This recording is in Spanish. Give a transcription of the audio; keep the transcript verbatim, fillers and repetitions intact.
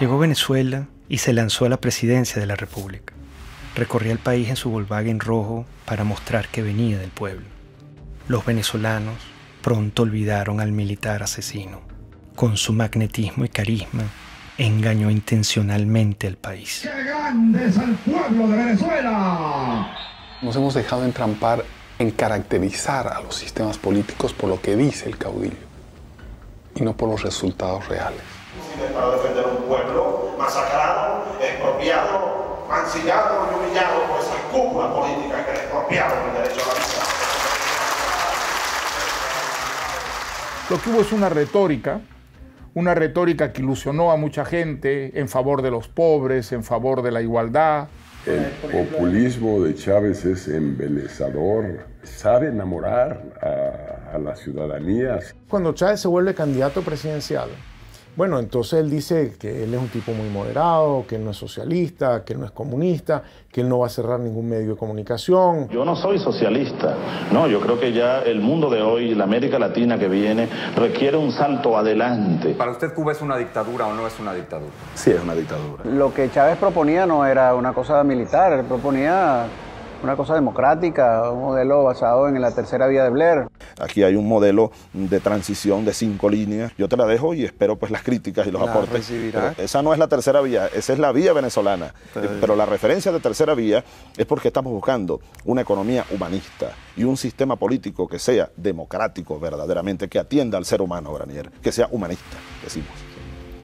Llegó a Venezuela y se lanzó a la presidencia de la República. Recorría el país en su Volkswagen rojo para mostrar que venía del pueblo. Los venezolanos pronto olvidaron al militar asesino. Con su magnetismo y carisma, engañó intencionalmente al país. ¡Qué grande es el pueblo de Venezuela! Nos hemos dejado entrampar en caracterizar a los sistemas políticos por lo que dice el caudillo y no por los resultados reales. Para defender un pueblo masacrado, expropiado, mancillado y humillado por esa Cuba política que le expropiaron el derecho a la vida. Lo que hubo es una retórica, una retórica que ilusionó a mucha gente en favor de los pobres, en favor de la igualdad. El populismo de Chávez es embelezador, sabe enamorar a, a la ciudadanía. Cuando Chávez se vuelve candidato presidencial, bueno, entonces él dice que él es un tipo muy moderado, que él no es socialista, que él no es comunista, que él no va a cerrar ningún medio de comunicación. Yo no soy socialista, no, yo creo que ya el mundo de hoy, la América Latina que viene, requiere un salto adelante. ¿Para usted Cuba es una dictadura o no es una dictadura? Sí, es una dictadura. Lo que Chávez proponía no era una cosa militar, él proponía una cosa democrática, un modelo basado en la tercera vía de Blair. Aquí hay un modelo de transición de cinco líneas. Yo te la dejo y espero pues las críticas y los la aportes. Esa no es la tercera vía, esa es la vía venezolana. Entonces, pero la referencia de tercera vía es porque estamos buscando una economía humanista y un sistema político que sea democrático verdaderamente, que atienda al ser humano, Granier, que sea humanista, decimos.